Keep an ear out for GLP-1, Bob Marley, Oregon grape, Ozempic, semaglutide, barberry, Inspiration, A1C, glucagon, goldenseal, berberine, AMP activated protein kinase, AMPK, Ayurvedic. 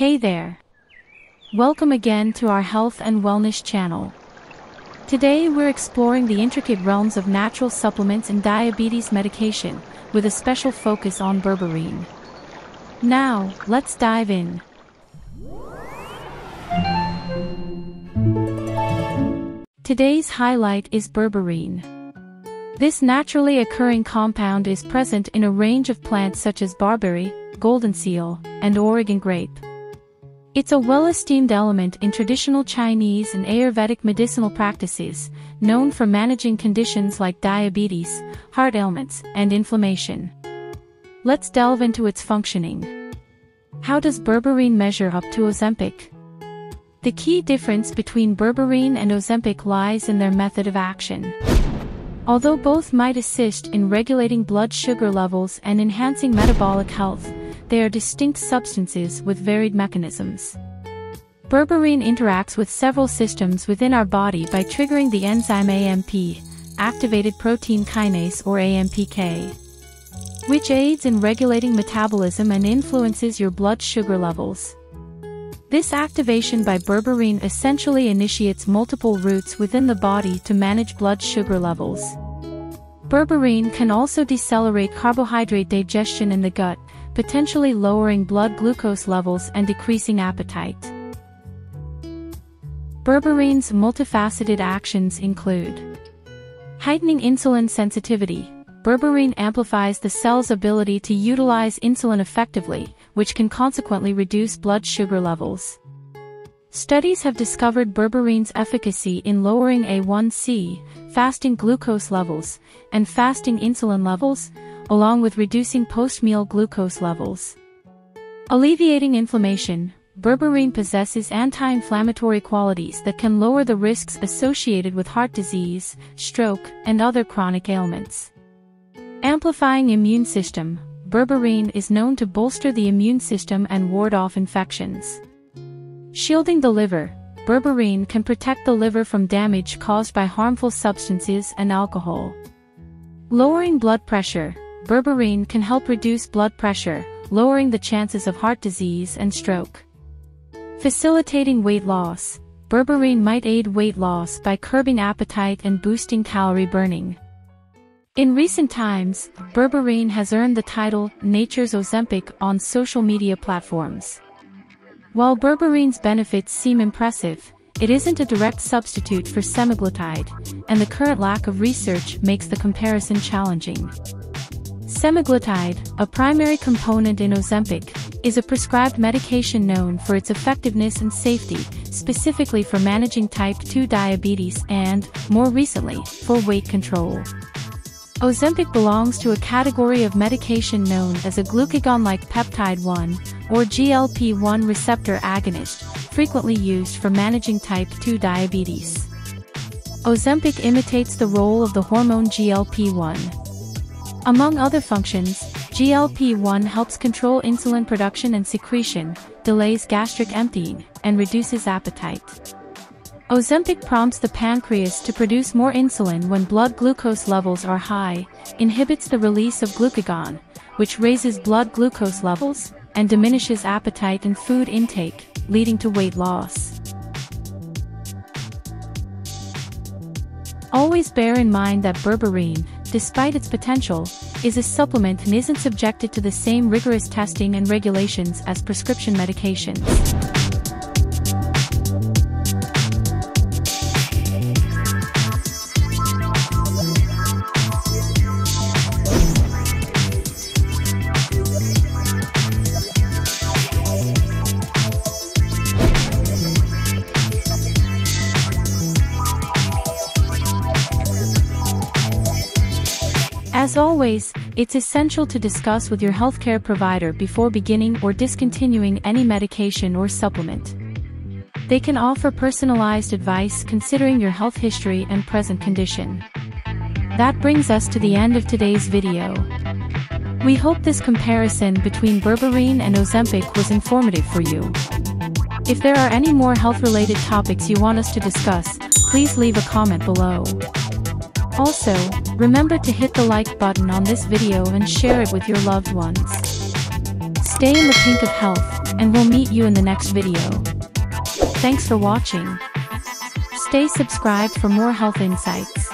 Hey there! Welcome again to our health and wellness channel. Today we're exploring the intricate realms of natural supplements and diabetes medication, with a special focus on berberine. Now, let's dive in. Today's highlight is berberine. This naturally occurring compound is present in a range of plants such as barberry, goldenseal, and Oregon grape. It's a well-esteemed element in traditional Chinese and Ayurvedic medicinal practices, known for managing conditions like diabetes, heart ailments, and inflammation. Let's delve into its functioning. How does berberine measure up to Ozempic? The key difference between berberine and Ozempic lies in their method of action. Although both might assist in regulating blood sugar levels and enhancing metabolic health, they are distinct substances with varied mechanisms. Berberine interacts with several systems within our body by triggering the enzyme AMP activated protein kinase, or AMPK, which aids in regulating metabolism and influences your blood sugar levels. This activation by berberine essentially initiates multiple routes within the body to manage blood sugar levels. Berberine can also decelerate carbohydrate digestion in the gut, potentially lowering blood glucose levels and decreasing appetite. Berberine's multifaceted actions include heightening insulin sensitivity. Berberine amplifies the cell's ability to utilize insulin effectively, which can consequently reduce blood sugar levels. Studies have discovered berberine's efficacy in lowering A1C, fasting glucose levels, and fasting insulin levels, along with reducing post-meal glucose levels. Alleviating inflammation. Berberine possesses anti-inflammatory qualities that can lower the risks associated with heart disease, stroke, and other chronic ailments. Amplifying immune system. Berberine is known to bolster the immune system and ward off infections. Shielding the liver. Berberine can protect the liver from damage caused by harmful substances and alcohol. Lowering blood pressure. Berberine can help reduce blood pressure, lowering the chances of heart disease and stroke. Facilitating weight loss. Berberine might aid weight loss by curbing appetite and boosting calorie burning. In recent times, berberine has earned the title "Nature's Ozempic" on social media platforms. While berberine's benefits seem impressive, it isn't a direct substitute for semaglutide, and the current lack of research makes the comparison challenging. Semaglutide, a primary component in Ozempic, is a prescribed medication known for its effectiveness and safety, specifically for managing type 2 diabetes and, more recently, for weight control. Ozempic belongs to a category of medication known as a glucagon-like peptide-1, or GLP-1 receptor agonist, frequently used for managing type 2 diabetes. Ozempic imitates the role of the hormone GLP-1. Among other functions, GLP-1 helps control insulin production and secretion, delays gastric emptying, and reduces appetite. Ozempic prompts the pancreas to produce more insulin when blood glucose levels are high, inhibits the release of glucagon, which raises blood glucose levels, and diminishes appetite and food intake, leading to weight loss. Always bear in mind that berberine, despite its potential, is a supplement and isn't subjected to the same rigorous testing and regulations as prescription medications. As always, it's essential to discuss with your healthcare provider before beginning or discontinuing any medication or supplement. They can offer personalized advice considering your health history and present condition. That brings us to the end of today's video. We hope this comparison between berberine and Ozempic was informative for you. If there are any more health-related topics you want us to discuss, please leave a comment below. Also, remember to hit the like button on this video and share it with your loved ones. Stay in the pink of health, and we'll meet you in the next video. Thanks for watching. Stay subscribed for more health insights.